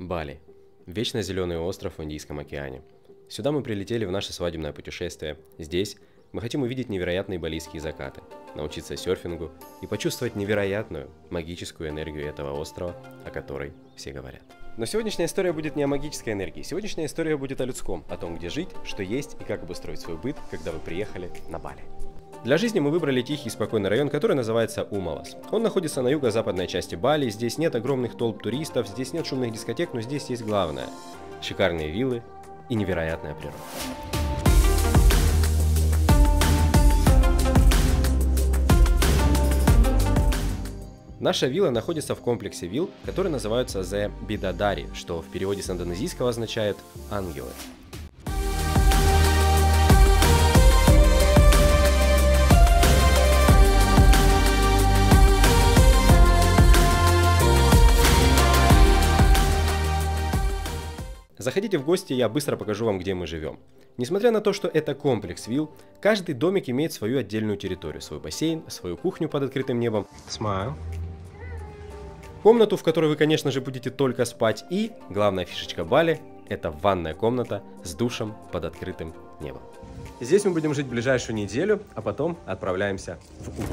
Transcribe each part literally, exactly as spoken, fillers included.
Бали. Вечно зеленый остров в Индийском океане. Сюда мы прилетели в наше свадебное путешествие. Здесь мы хотим увидеть невероятные балийские закаты, научиться серфингу и почувствовать невероятную магическую энергию этого острова, о которой все говорят. Но сегодняшняя история будет не о магической энергии. Сегодняшняя история будет о людском, о том, где жить, что есть и как обустроить свой быт, когда вы приехали на Бали. Для жизни мы выбрали тихий и спокойный район, который называется Умалас. Он находится на юго-западной части Бали, здесь нет огромных толп туристов, здесь нет шумных дискотек, но здесь есть главное – шикарные виллы и невероятная природа. Наша вилла находится в комплексе вилл, которые называются The Bidadari, что в переводе с индонезийского означает «ангелы». Заходите в гости, я быстро покажу вам, где мы живем. Несмотря на то, что это комплекс вилл, каждый домик имеет свою отдельную территорию, свой бассейн, свою кухню под открытым небом, Smile. Комнату, в которой вы, конечно же, будете только спать, и главная фишечка Бали – это ванная комната с душем под открытым небом. Здесь мы будем жить ближайшую неделю, а потом отправляемся в Уфу.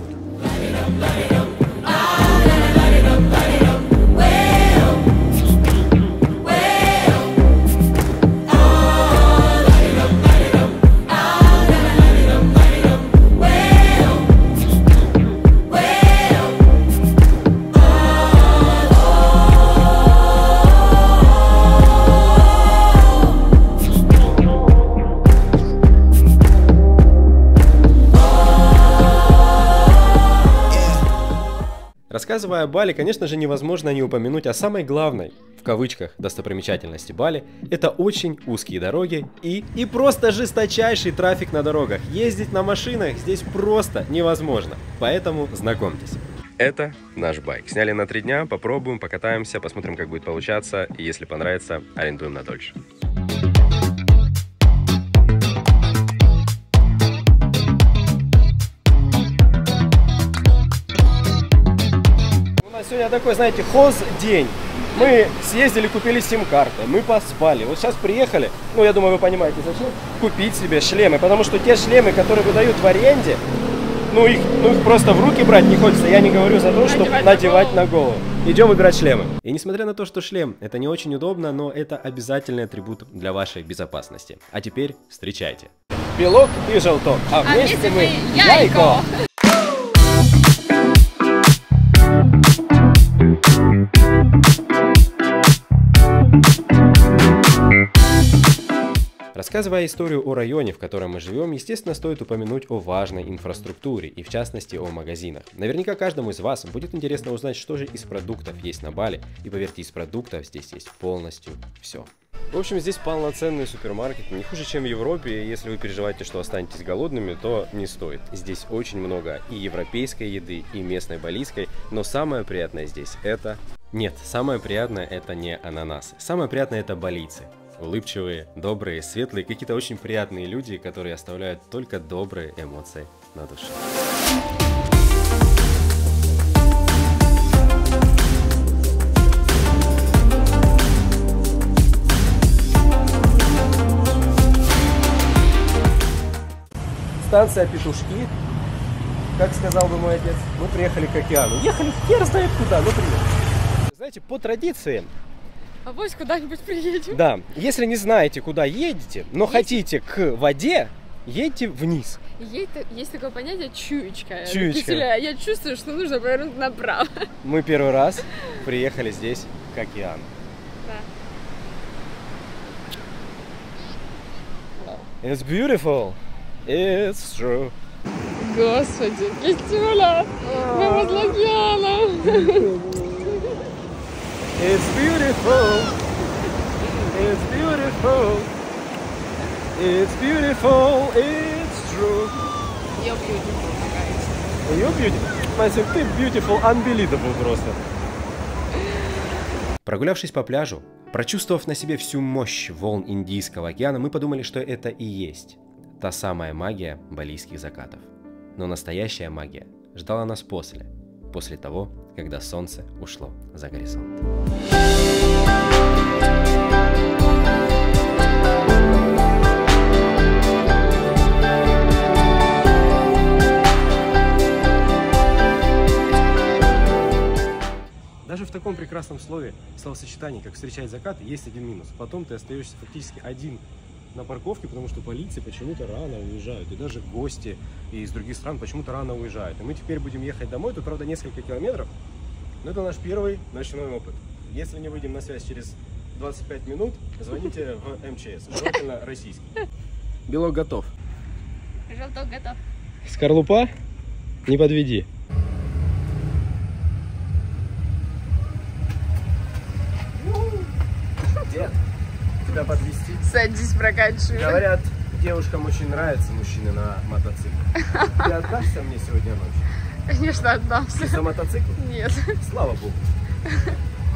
Рассказывая о Бали, конечно же, невозможно не упомянуть о самой главной, в кавычках, достопримечательности Бали. Это очень узкие дороги и, и просто жесточайший трафик на дорогах. Ездить на машинах здесь просто невозможно. Поэтому знакомьтесь. Это наш байк. Сняли на три дня, попробуем, покатаемся, посмотрим, как будет получаться. И если понравится, арендуем на дольше. Сегодня такой, знаете, хоз-день. Мы съездили, купили сим-карты, мы поспали. Вот сейчас приехали, ну, я думаю, вы понимаете, зачем купить себе шлемы. Потому что те шлемы, которые выдают в аренде, ну их, ну, их просто в руки брать не хочется. Я не говорю за то, чтобы надевать на голову. Идем играть шлемы. И несмотря на то, что шлем – это не очень удобно, но это обязательный атрибут для вашей безопасности. А теперь встречайте. Белок и желток, а вместе а мы яйко. Рассказывая историю о районе, в котором мы живем, естественно, стоит упомянуть о важной инфраструктуре и, в частности, о магазинах. Наверняка каждому из вас будет интересно узнать, что же из продуктов есть на Бали, и, поверьте, из продуктов здесь есть полностью все. В общем, здесь полноценный супермаркет, не хуже, чем в Европе, и если вы переживаете, что останетесь голодными, то не стоит. Здесь очень много и европейской еды, и местной балийской, но самое приятное здесь это... Нет, самое приятное это не ананасы, самое приятное это балийцы. Улыбчивые, добрые, светлые, какие-то очень приятные люди, которые оставляют только добрые эмоции на душе. Станция Петушки, как сказал бы мой отец, мы приехали к океану. Ехали хер знает куда, ну приехали. Знаете, по традиции... А вось куда-нибудь приедем. Да, если не знаете, куда едете, но есть... хотите к воде, едьте вниз. Есть, есть такое понятие чуечка. Чуечка. Я чувствую, что нужно повернуть направо. Мы первый раз приехали здесь к океану. Да. It's beautiful. It's true. Господи, Кистюля, мы возле океана. It's beautiful, it's beautiful, it's beautiful, it's true. You're beautiful, guys. You're beautiful. Мася, ты beautiful, unbelievable просто. Прогулявшись по пляжу, прочувствовав на себе всю мощь волн Индийского океана, мы подумали, что это и есть та самая магия балийских закатов. Но настоящая магия ждала нас после, после того, когда солнце ушло за горизонт. таком прекрасном слове, словосочетании, как «встречать закат», есть один минус. Потом ты остаешься фактически один на парковке, потому что полиция почему-то рано уезжают, и даже гости из других стран почему-то рано уезжают. И мы теперь будем ехать домой, тут, правда, несколько километров, но это наш первый ночной опыт. Если не выйдем на связь через двадцать пять минут, звоните в эм че эс, желательно российский. Белок готов. Желток готов. Скорлупа, не подведи. Дед, тебя подвести? Садись, прокачивай. Говорят, девушкам очень нравятся мужчины на мотоцикле. Ты отдашься мне сегодня ночью? Конечно, отдамся. Ты за мотоцикл? Нет. Слава богу.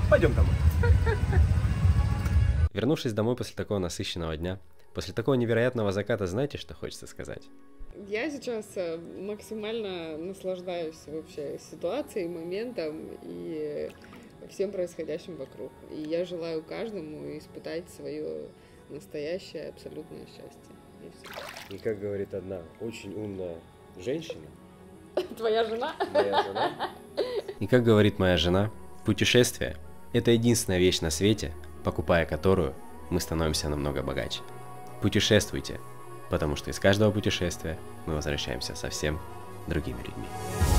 Пойдем домой. Вернувшись домой после такого насыщенного дня, после такого невероятного заката, знаете, что хочется сказать? Я сейчас максимально наслаждаюсь вообще ситуацией, моментом и всем происходящим вокруг. И я желаю каждому испытать свое настоящее абсолютное счастье. И, и как говорит одна очень умная женщина... Твоя жена? Моя жена. И как говорит моя жена, путешествие – это единственная вещь на свете, покупая которую мы становимся намного богаче. Путешествуйте, потому что из каждого путешествия мы возвращаемся совсем другими людьми.